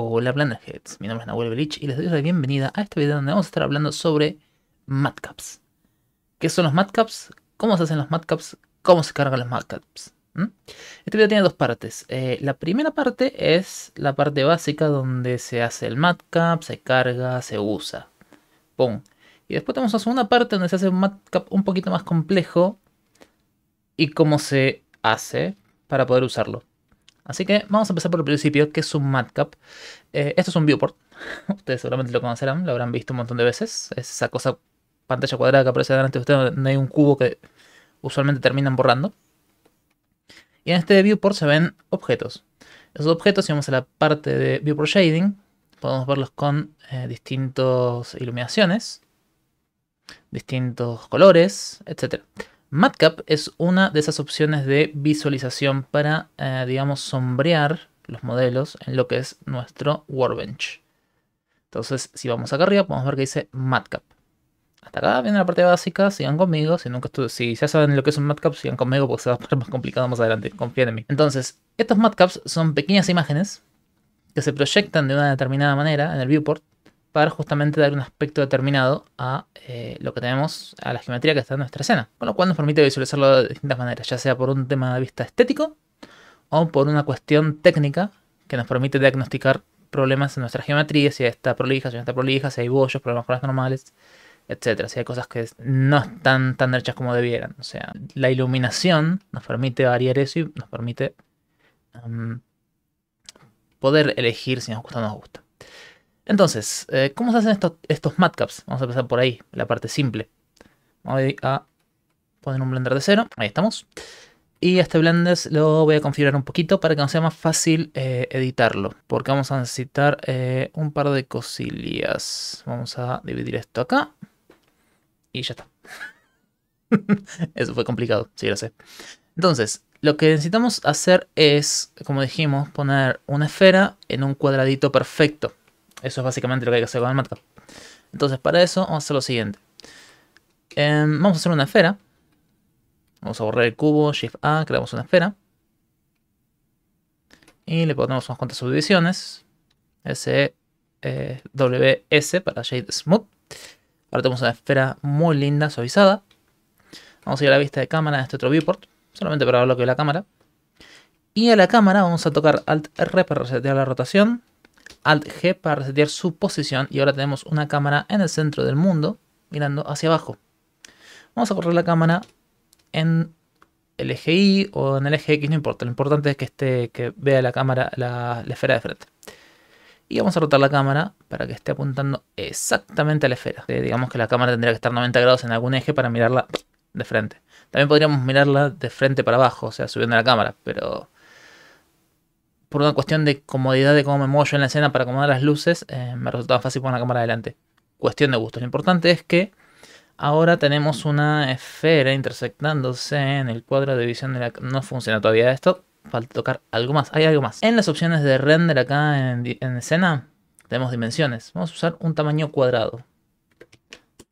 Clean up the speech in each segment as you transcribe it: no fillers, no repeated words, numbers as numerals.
Hola Blenderheads, mi nombre es Nahuel Belich y les doy la bienvenida a este video donde vamos a estar hablando sobre matcaps. ¿Qué son los matcaps? ¿Cómo se hacen los matcaps? ¿Cómo se cargan los matcaps? Este video tiene dos partes. La primera parte es la parte básica donde se hace el matcap, se carga, se usa. ¡Pum! Y después tenemos la segunda parte donde se hace un matcap un poquito más complejo y cómo se hace para poder usarlo. Así que vamos a empezar por el principio, que es un matcap. Esto es un viewport. Ustedes seguramente lo conocerán, lo habrán visto un montón de veces. Es esa cosa, pantalla cuadrada que aparece delante de ustedes, donde hay un cubo que usualmente terminan borrando. Y en este viewport se ven objetos. Esos objetos, si vamos a la parte de viewport shading, podemos verlos con distintas iluminaciones, distintos colores, etc. Matcap es una de esas opciones de visualización para, digamos, sombrear los modelos en lo que es nuestro Workbench. Entonces, si vamos acá arriba, podemos ver que dice Matcap. Hasta acá viene la parte básica, sigan conmigo. Si ya saben lo que es un matcap, sigan conmigo porque se va a poner más complicado más adelante. Confíen en mí. Entonces, estos matcaps son pequeñas imágenes que se proyectan de una determinada manera en el viewport para justamente dar un aspecto determinado a lo que tenemos, a la geometría que está en nuestra escena. Con lo cual nos permite visualizarlo de distintas maneras, ya sea por un tema de vista estético o por una cuestión técnica que nos permite diagnosticar problemas en nuestra geometría, si está prolija, si no está prolija, si hay bollos, problemas con las normales, etc. Si hay cosas que no están tan derechas como debieran. O sea, la iluminación nos permite variar eso y nos permite poder elegir si nos gusta o no nos gusta. Entonces, ¿cómo se hacen estos matcaps? Vamos a empezar por ahí, la parte simple. Voy a poner un Blender de cero, ahí estamos. Y este Blender lo voy a configurar un poquito para que nos sea más fácil editarlo. Porque vamos a necesitar un par de cosillas. Vamos a dividir esto acá. Y ya está. Eso fue complicado, sí, lo sé. Entonces, lo que necesitamos hacer es, como dijimos, poner una esfera en un cuadradito perfecto. Eso es básicamente lo que hay que hacer con el matcap. Entonces, para eso vamos a hacer lo siguiente. Vamos a hacer una esfera. Vamos a borrar el cubo, Shift A, creamos una esfera. Y le ponemos unas cuantas subdivisiones. WS para Shade Smooth. Ahora tenemos una esfera muy linda, suavizada. Vamos a ir a la vista de cámara de este otro viewport. Solamente para ver lo que ve la cámara. Y a la cámara vamos a tocar Alt-R para resetear la rotación. Alt-G para resetear su posición. Y ahora tenemos una cámara en el centro del mundo, mirando hacia abajo. Vamos a correr la cámara en el eje Y o en el eje X, no importa. Lo importante es que vea la cámara, la esfera de frente. Y vamos a rotar la cámara para que esté apuntando exactamente a la esfera. Digamos que la cámara tendría que estar 90 grados en algún eje para mirarla de frente. También podríamos mirarla de frente para abajo, o sea, subiendo la cámara, pero por una cuestión de comodidad de cómo me muevo yo en la escena para acomodar las luces, me resultaba fácil poner la cámara adelante. Cuestión de gusto. Lo importante es que ahora tenemos una esfera intersectándose en el cuadro de visión de la... No funciona todavía esto, falta tocar algo más. Hay algo más. En las opciones de render acá en escena, tenemos dimensiones. Vamos a usar un tamaño cuadrado.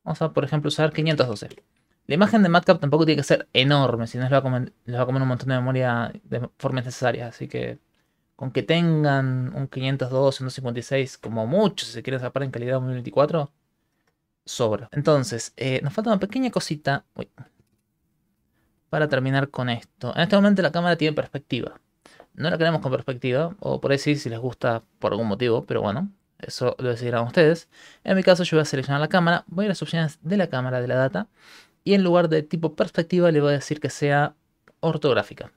Vamos a, por ejemplo, usar 512. La imagen de matcap tampoco tiene que ser enorme, si no les va a comer un montón de memoria de formas necesarias, así que... Con que tengan un 512, un 256, como mucho, si se quieren zapar en calidad 1024, sobra. Entonces, nos falta una pequeña cosita para terminar con esto. En este momento la cámara tiene perspectiva. No la queremos con perspectiva, o por ahí sí, si les gusta por algún motivo, pero bueno, eso lo decidirán ustedes. En mi caso yo voy a seleccionar la cámara, voy a las opciones de la cámara, de la data, y en lugar de tipo perspectiva le voy a decir que sea ortográfica.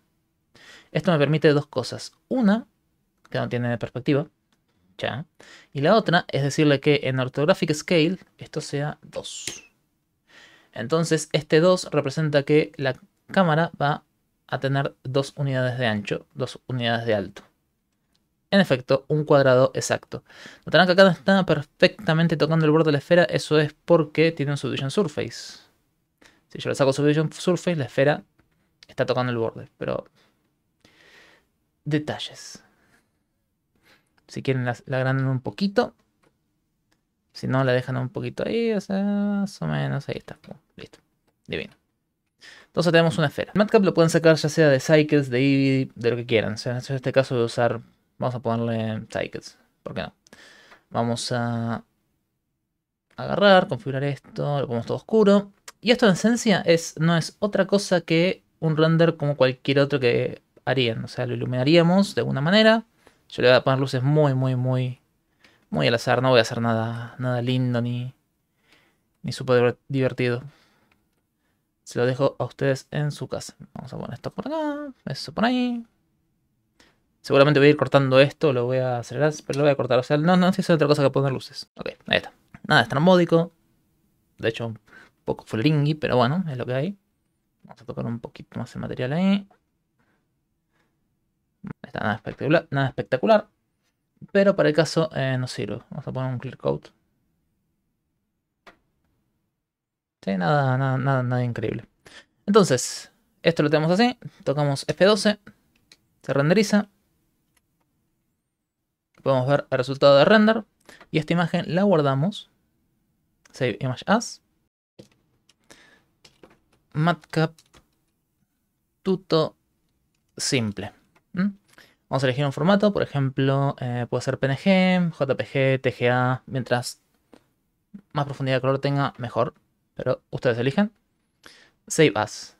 Esto me permite dos cosas. Una, que no tiene perspectiva, ya. Y la otra es decirle que en Orthographic Scale esto sea 2. Entonces este 2 representa que la cámara va a tener 2 unidades de ancho, 2 unidades de alto. En efecto, un cuadrado exacto. Notarán que acá no está perfectamente tocando el borde de la esfera, eso es porque tiene un Subdivision Surface. Si yo le saco Subdivision Surface, la esfera está tocando el borde, pero... Detalles. Si quieren la agrandan un poquito. Si no, la dejan un poquito ahí. O sea, más o menos. Ahí está. Listo. Divino. Entonces tenemos una esfera. El matcap lo pueden sacar ya sea de Cycles, de Eevee, de lo que quieran. O sea, en este caso voy a usar... Vamos a ponerle Cycles. ¿Por qué no? Vamos a agarrar, configurar esto, lo ponemos todo oscuro. Y esto en esencia es, no es otra cosa que un render como cualquier otro que harían. O sea, lo iluminaríamos de alguna manera. Yo le voy a poner luces muy al azar. No voy a hacer nada lindo ni súper divertido. Se lo dejo a ustedes en su casa. Vamos a poner esto por acá, eso por ahí. Seguramente voy a ir cortando esto, lo voy a acelerar, pero lo voy a cortar. O sea, no sé si es otra cosa que poner luces. Ok, ahí está. Nada estrambótico. De hecho, un poco fulleringui, pero bueno, es lo que hay. Vamos a tocar un poquito más el material ahí. No está nada espectacular, pero para el caso nos sirve. Vamos a poner un clear coat. Sí, nada increíble. Entonces, esto lo tenemos así. Tocamos F12. Se renderiza. Podemos ver el resultado de render. Y esta imagen la guardamos. Save Image As. Matcap. Tuto. Simple. Vamos a elegir un formato, por ejemplo, puede ser PNG, JPG, TGA, mientras más profundidad de color tenga, mejor, pero ustedes eligen. Save As.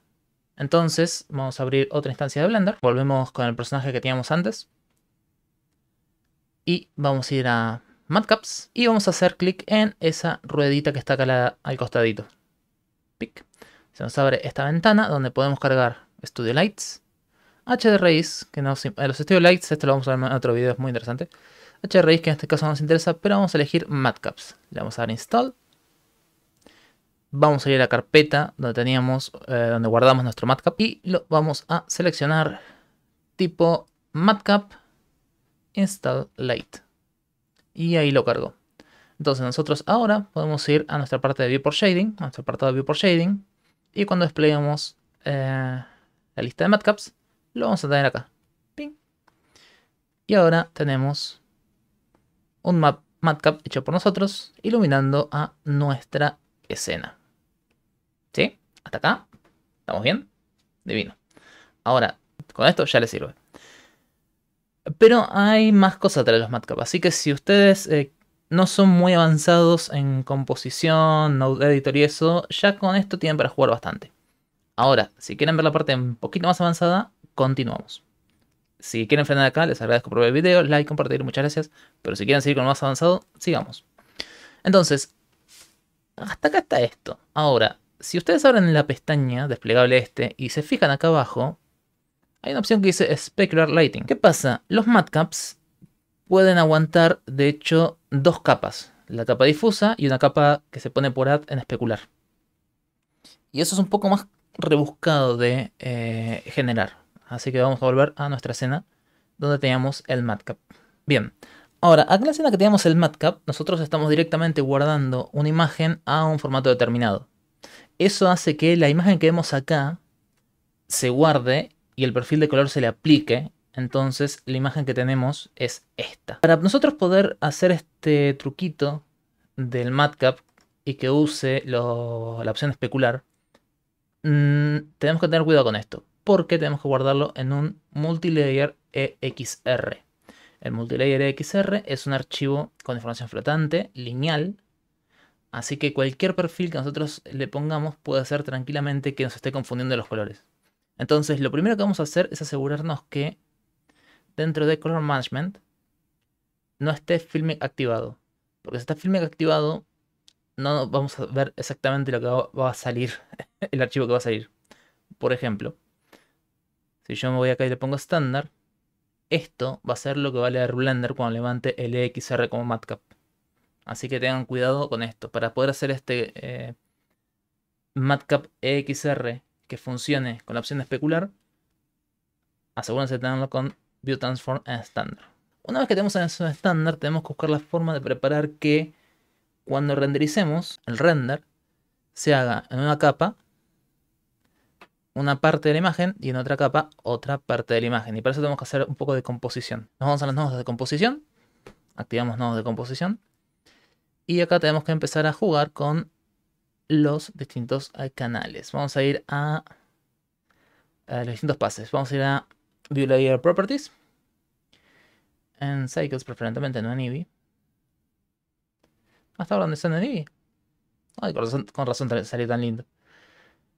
Entonces vamos a abrir otra instancia de Blender, volvemos con el personaje que teníamos antes y vamos a ir a Matcaps y vamos a hacer clic en esa ruedita que está acá al costadito. Pic. Se nos abre esta ventana donde podemos cargar Studio Lights, HDRIs, que nos, los Studio Lights, esto lo vamos a ver en otro video, es muy interesante. HDRIs que en este caso no nos interesa, pero vamos a elegir Matcaps. Le vamos a dar Install. Vamos a ir a la carpeta donde teníamos, donde guardamos nuestro matcap y lo vamos a seleccionar tipo matcap install light. Y ahí lo cargo. Entonces nosotros ahora podemos ir a nuestra parte de View por Shading, a nuestro apartado de View por Shading. Y cuando despleguemos la lista de matcaps, lo vamos a tener acá. Ping. Y ahora tenemos un matcap hecho por nosotros, iluminando a nuestra escena. ¿Sí? Hasta acá. ¿Estamos bien? Divino. Ahora, con esto ya les sirve. Pero hay más cosas tras los matcaps. Así que si ustedes no son muy avanzados en composición, node editor y eso, ya con esto tienen para jugar bastante. Ahora, si quieren ver la parte un poquito más avanzada, continuamos. Si quieren frenar acá, les agradezco por ver el video, like, compartir, muchas gracias. Pero si quieren seguir con lo más avanzado, sigamos. Entonces, hasta acá está esto. Ahora, si ustedes abren la pestaña desplegable y se fijan acá abajo, hay una opción que dice Specular Lighting. ¿Qué pasa? Los matcaps pueden aguantar, de hecho, dos capas. La capa difusa y una capa que se pone por en especular. Y eso es un poco más rebuscado de generar. Así que vamos a volver a nuestra escena donde teníamos el matcap. Bien. Ahora, acá en la escena que teníamos el matcap, nosotros estamos directamente guardando una imagen a un formato determinado. Eso hace que la imagen que vemos acá se guarde y el perfil de color se le aplique. Entonces, la imagen que tenemos es esta. Para nosotros poder hacer este truquito del matcap y que use la opción especular, tenemos que tener cuidado con esto, porque tenemos que guardarlo en un multilayer EXR. El multilayer EXR es un archivo con información flotante, lineal. Así que cualquier perfil que nosotros le pongamos puede hacer tranquilamente que nos esté confundiendo los colores. Entonces lo primero que vamos a hacer es asegurarnos que dentro de Color Management no esté Filmic activado. Porque si está Filmic activado no vamos a ver exactamente lo que va a salir, el archivo que va a salir. Por ejemplo, si yo me voy acá y le pongo estándar, esto va a ser lo que va a leer Blender cuando levante el EXR como matcap. Así que tengan cuidado con esto. Para poder hacer este matcap EXR que funcione con la opción de especular, asegúrense de tenerlo con View Transform en estándar. Una vez que tenemos eso en estándar, tenemos que buscar la forma de preparar que cuando rendericemos, el render se haga en una capa una parte de la imagen y en otra capa otra parte de la imagen. Y para eso tenemos que hacer un poco de composición. Nos vamos a los nodos de composición. Activamos nodos de composición. Y acá tenemos que empezar a jugar con los distintos canales. Vamos a ir a los distintos pases. Vamos a ir a View Layer Properties. en Cycles, preferentemente no en Eevee. Hasta ahora no está en Eevee. Ay, con razón salió tan lindo.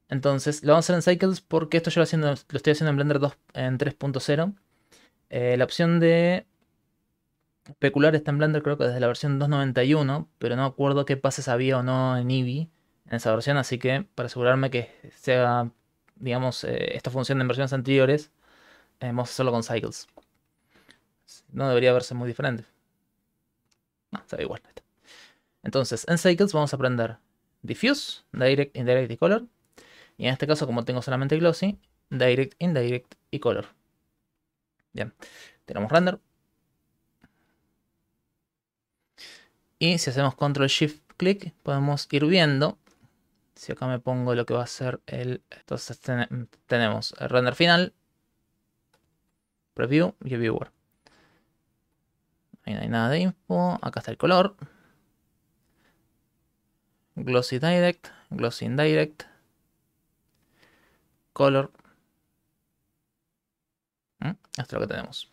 Entonces, lo vamos a hacer en Cycles porque esto yo lo estoy haciendo en Blender 2, en 3.0. La opción de Specular está en Blender creo que desde la versión 2.91, pero no me acuerdo qué pases había o no en Eevee en esa versión, así que para asegurarme que sea, digamos, esta función en versiones anteriores, vamos a hacerlo con Cycles. No debería verse muy diferente. No, se ve igual. Entonces, en Cycles vamos a aprender Diffuse, Direct, Indirect y Color. Y en este caso, como tengo solamente Glossy, Direct, Indirect y Color. Bien, tenemos Render. Y si hacemos Control Shift Click, podemos ir viendo. Si acá me pongo lo que va a ser el... Entonces tenemos el render final, Preview y el Viewer. Ahí no hay nada de info. Acá está el color. Glossy Direct, Glossy Indirect, Color. Esto es lo que tenemos.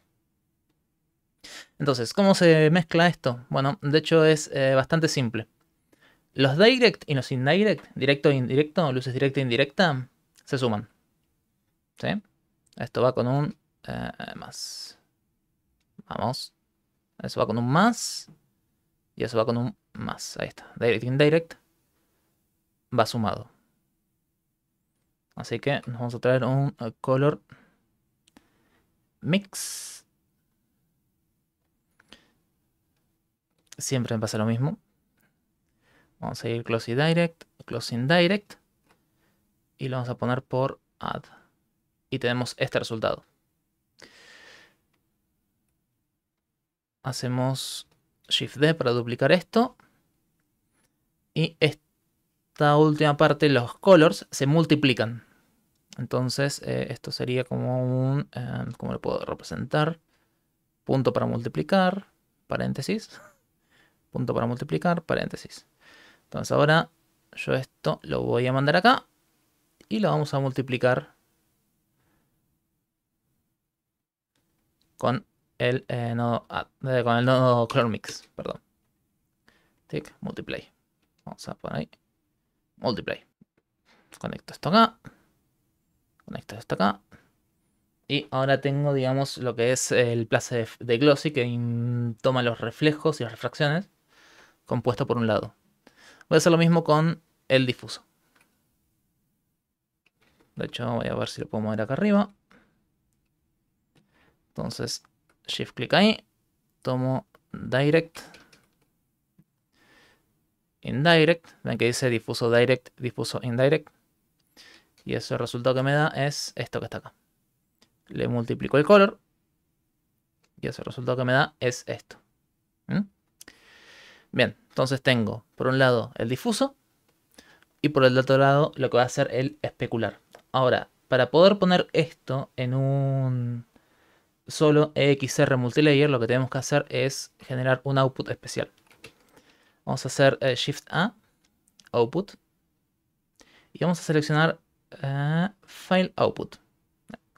Entonces, ¿cómo se mezcla esto? Bueno, de hecho es bastante simple. Los direct y los indirect, directo e indirecto, luces directa e indirecta, se suman. ¿Sí? Esto va con un más. Vamos. Eso va con un más. Y eso va con un más. Ahí está. Direct e indirect va sumado. Así que nos vamos a traer un color mix. Siempre me pasa lo mismo. Vamos a ir Glossy Direct, Glossy Indirect. Y lo vamos a poner por Add. Y tenemos este resultado. Hacemos Shift D para duplicar esto. Y esta última parte, los colors, se multiplican. Entonces esto sería como un... ¿cómo lo puedo representar? Punto para multiplicar, paréntesis. Punto para multiplicar, paréntesis. Entonces ahora yo esto lo voy a mandar acá y lo vamos a multiplicar con el nodo Color Mix, perdón. Tic, Multiply. Vamos a poner ahí. Multiply. Conecto esto acá. Conecto esto acá. Y ahora tengo, digamos, lo que es el place de Glossy que toma los reflejos y las refracciones compuesto por un lado. Voy a hacer lo mismo con el difuso. De hecho, voy a ver si lo puedo mover acá arriba. Entonces, shift clic ahí. Tomo direct. Indirect. Ven que dice difuso direct, difuso indirect. Y eso, el resultado que me da es esto que está acá. Le multiplico el color. Y ese resultado que me da es esto. Bien, entonces tengo por un lado el difuso y por el otro lado lo que va a ser el especular. Ahora, para poder poner esto en un solo EXR Multilayer, lo que tenemos que hacer es generar un output especial. Vamos a hacer Shift A, Output, y vamos a seleccionar File Output.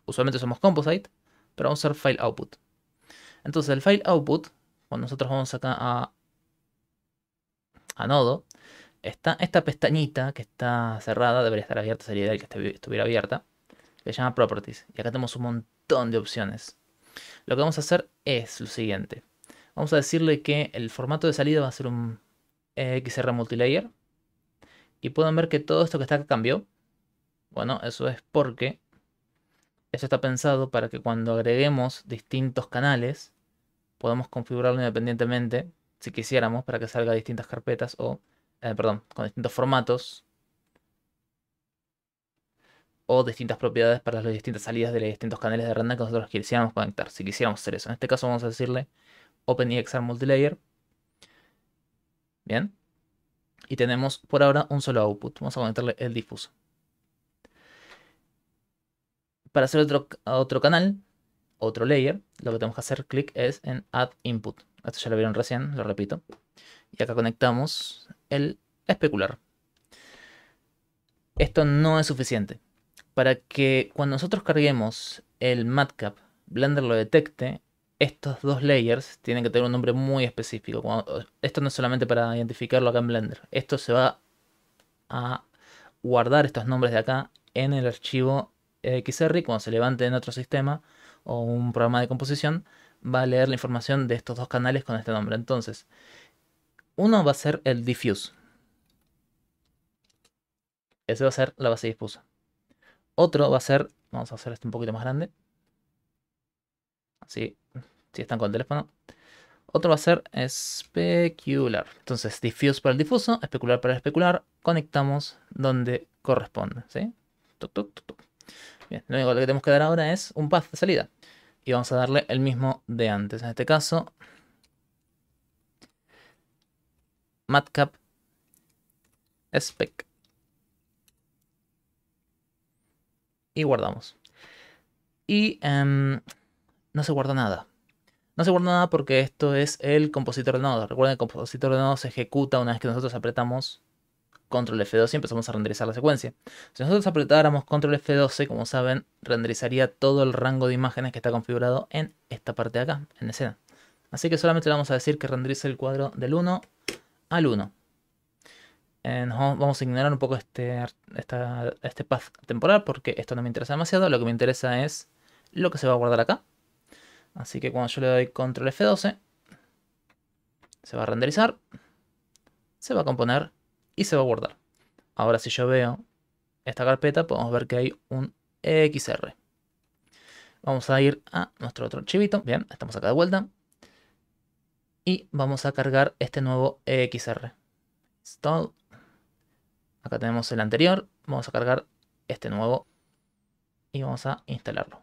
Usualmente somos Composite, pero vamos a hacer File Output. Entonces el File Output, cuando nosotros vamos acá a nodo, está esta pestañita que está cerrada, debería estar abierta, sería ideal que estuviera abierta, que se llama Properties. Y acá tenemos un montón de opciones. Lo que vamos a hacer es lo siguiente. Vamos a decirle que el formato de salida va a ser un XR Multilayer. Y pueden ver que todo esto que está acá cambió. Bueno, eso es porque esto está pensado para que cuando agreguemos distintos canales, podamos configurarlo independientemente, si quisiéramos, para que salga distintas carpetas o, perdón, con distintos formatos o distintas propiedades para las distintas salidas de los distintos canales de render que nosotros quisiéramos conectar, si quisiéramos hacer eso. En este caso vamos a decirle OpenEXR Multilayer. Bien. Y tenemos por ahora un solo output. Vamos a conectarle el difuso. Para hacer otro canal, otro layer, lo que tenemos que hacer clic es en Add Input. Esto ya lo vieron recién, lo repito. Y acá conectamos el especular. Esto no es suficiente. Para que cuando nosotros carguemos el matcap, Blender lo detecte estos dos layers tienen que tener un nombre muy específico. Esto no es solamente para identificarlo acá en Blender. Esto se va a guardar estos nombres de acá en el archivo XR. Cuando se levante en otro sistema o un programa de composición, va a leer la información de estos dos canales con este nombre. Entonces, uno va a ser el diffuse. Ese va a ser la base difusa. Otro va a ser, vamos a hacer este un poquito más grande. Así, si están con el teléfono. Otro va a ser specular. Entonces, diffuse para el difuso, especular para el especular. Conectamos donde corresponde, ¿sí? Tuc, tuc, tuc, tuc. Bien, lo único que tenemos que dar ahora es un path de salida. Y vamos a darle el mismo de antes. En este caso, matcap spec. Y guardamos. Y no se guarda nada. No se guarda nada porque esto es el compositor de nodos. Recuerden que el compositor de nodos se ejecuta una vez que nosotros apretamos Control F12 y empezamos a renderizar la secuencia. Si nosotros apretáramos Control F12, como saben, renderizaría todo el rango de imágenes que está configurado en esta parte de acá, en escena. Así que solamente le vamos a decir que renderice el cuadro del 1 al 1. Vamos a ignorar un poco este path temporal porque esto no me interesa demasiado. Lo que me interesa es lo que se va a guardar acá. Así que cuando yo le doy Control F12, se va a renderizar, se va a componer y se va a guardar. Ahora si yo veo esta carpeta, podemos ver que hay un XR. Vamos a ir a nuestro otro archivito. Bien, estamos acá de vuelta. Y vamos a cargar este nuevo XR. Install. Acá tenemos el anterior. Vamos a cargar este nuevo. Y vamos a instalarlo.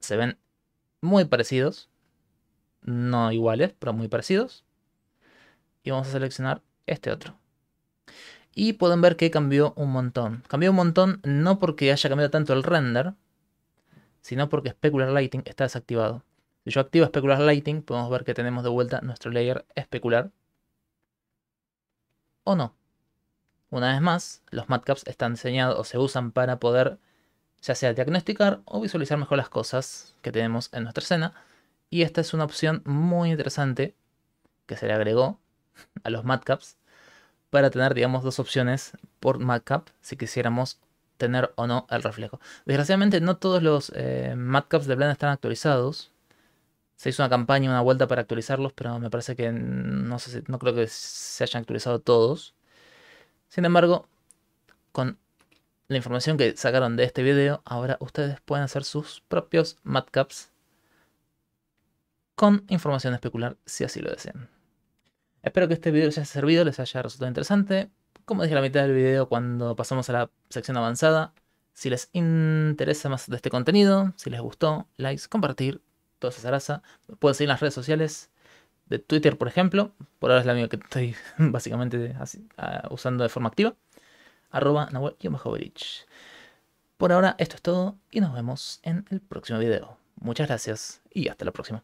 Se ven muy parecidos. No iguales, pero muy parecidos. Y vamos a seleccionar este otro. Y pueden ver que cambió un montón. Cambió un montón no porque haya cambiado tanto el render, sino porque Specular Lighting está desactivado. Si yo activo Specular Lighting, podemos ver que tenemos de vuelta nuestro layer especular. O no. Una vez más, los matcaps están diseñados o se usan para poder, ya sea diagnosticar o visualizar mejor las cosas que tenemos en nuestra escena. Y esta es una opción muy interesante que se le agregó a los matcaps, para tener, digamos, dos opciones por matcap si quisiéramos tener o no el reflejo. Desgraciadamente no todos los matcaps de Blender están actualizados. Se hizo una campaña, una vuelta para actualizarlos, pero me parece que no creo que se hayan actualizado todos. Sin embargo, con la información que sacaron de este video, ahora ustedes pueden hacer sus propios matcaps con información especular si así lo desean. Espero que este video les haya servido, les haya resultado interesante. Como dije a la mitad del video cuando pasamos a la sección avanzada, si les interesa más de este contenido, si les gustó, likes, compartir, toda esa zaraza. Pueden seguir en las redes sociales de Twitter, por ejemplo. Por ahora es la única que estoy básicamente usando de forma activa. @Nahuel Belich. Por ahora esto es todo y nos vemos en el próximo video. Muchas gracias y hasta la próxima.